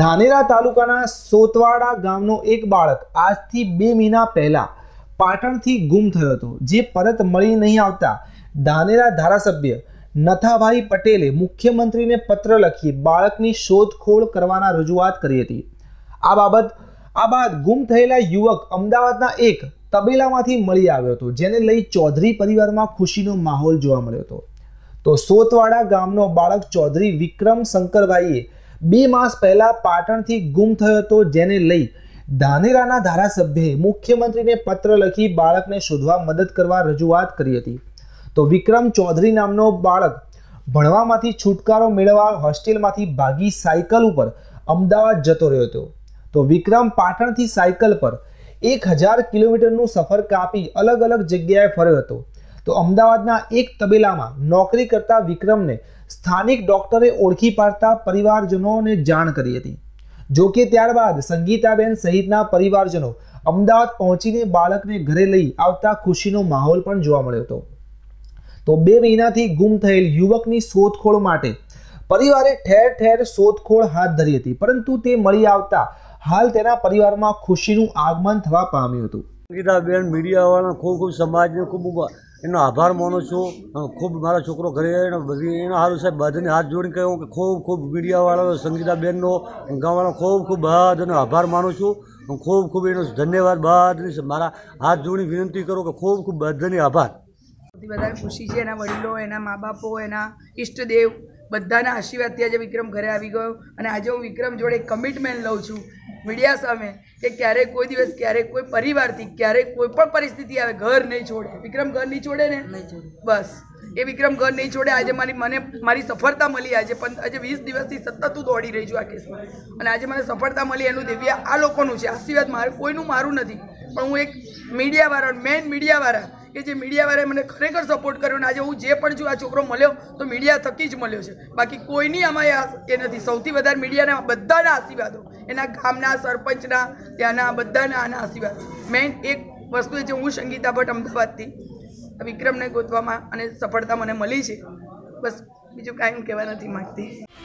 ધાનેરા તાલુકાના સોતવાડા ગામનો એક બાળક આજથી 2 મહિના પહેલા પાટણથી ગુમ થયો હતો, જે પરત મળી નહીં આવતા ધાનેરા ધારાસભ્ય નથાભાઈ પટેલે મુખ્યમંત્રીને પત્ર લખી બાળકની શોધખોળ કરવાના રજૂઆત કરી હતી। આ બાદ ગુમ થયેલા યુવક અમદાવાદના એક તબેલામાંથી મળી આવ્યો હતો, જેને લઈ ચૌધરી પરિવારમાં ખુશીનો માહોલ જોવા મળ્યો હતો। તો સોતવાડા ગામનો બાળક ચૌધરી વિક્રમ શંકરભાઈએ 2 માસ પહેલા પાટણથી ગુમ થયો હતો, જેને લઈ ધાનેરાના ધારાસભ્યએ મુખ્યમંત્રીને પત્ર લખી બાળકને શોધવા મદદ કરવા રજૂઆત કરી હતી। તો વિક્રમ ચૌધરી નામનો બાળક ભણવામાંથી છુટકારો મેળવવા હોસ્ટેલમાંથી ભાગી સાયકલ ઉપર અમદાવાદ જતો રહ્યો હતો। તો વિક્રમ પાટણથી સાયકલ પર 1000 કિલોમીટરનું સફર કાપી અલગ અલગ જગ્યાએ ફર્યો હતો। તો અમદાવાદના એક તબેલામાં નોકરી કરતા વિક્રમને સ્થાનિક ડોક્ટરે ઓળખી પાડતા પરિવારજનોને જાણ કરી હતી। જો કે ત્યારબાદ સંગીતાબેન સહિતના પરિવારજનો અમદાવાદ પહોંચીને બાળકને ઘરે લઈ આવતા ખુશીનો માહોલ પણ જોવા મળ્યો હતો। તો 2 મહિનાથી ગુમ થયેલ યુવકની શોધખોળ માટે પરિવારે ઠેર ઠેર શોધખોળ હાથ ધરી હતી, પરંતુ તે મળી આવતા હાલ તેના પરિવારમાં ખુશીનું આગમન થવા પામ્યું હતું। સંગીતાબેન મીડિયાવાળા ખૂબ ખૂબ સમાજને ખૂબ એનો આભાર માનું છું। ખૂબ મારો છોકરો ઘરે એના સારું સાહેબ બધાને હાથ જોડીને કહ્યું કે ખૂબ ખૂબ મીડિયાવાળાનો સંગીતાબેનનો ગામવાળાનો ખૂબ ખૂબ બધાનો આભાર માનું છું। ખૂબ ખૂબ એનો ધન્યવાદ બધાની મારા હાથ જોડી વિનંતી કરું કે ખૂબ ખૂબ બધાને આભાર। સૌથી વધારે ખુશી છે એના વડીલો, એના મા બાપો, એના ઈષ્ટદેવ બધાના આશીર્વાદથી આજે વિક્રમ ઘરે આવી ગયો। અને આજે હું વિક્રમ જોડે એક કમિટમેન્ટ લઉં છું મીડિયા સામે કે ક્યારેય કોઈ દિવસ, ક્યારેય કોઈ પરિવારથી, ક્યારેય કોઈ પણ પરિસ્થિતિ આવે, ઘર નહીં છોડે। વિક્રમ ઘર નહીં છોડે ને, નહીં છોડે, બસ એ વિક્રમ ઘર નહીં છોડે। આજે મને મારી સફળતા મળી, આજે 20 દિવસથી સતત હું દોડી રહી છું આ કેસમાં, અને આજે મને સફળતા મળી એનું દિવ્ય આ લોકોનું છે આશીર્વાદ, મારે કોઈનું મારું નથી। પણ હું એક મીડિયાવાળા, મેન મીડિયાવાળા કે જે મીડિયાવાળાએ મને ખરેખર સપોર્ટ કર્યો, અને આજે હું જે પણ છું આ છોકરો મળ્યો તો મીડિયા થકી જ મળ્યો છે, બાકી કોઈની આમાં એ નથી। સૌથી વધારે મીડિયાના બધાના આશીર્વાદો, એના ગામના સરપંચના, ત્યાંના બધાના આના આશીર્વાદ। મેન એક વસ્તુ એ છે, હું સંગીતા ભટ્ટ અમદાવાદથી વિક્રમને ગોતવામાં અને સફળતા મને મળી છે, બસ બીજું કાંઈ હું કહેવા નથી માગતી।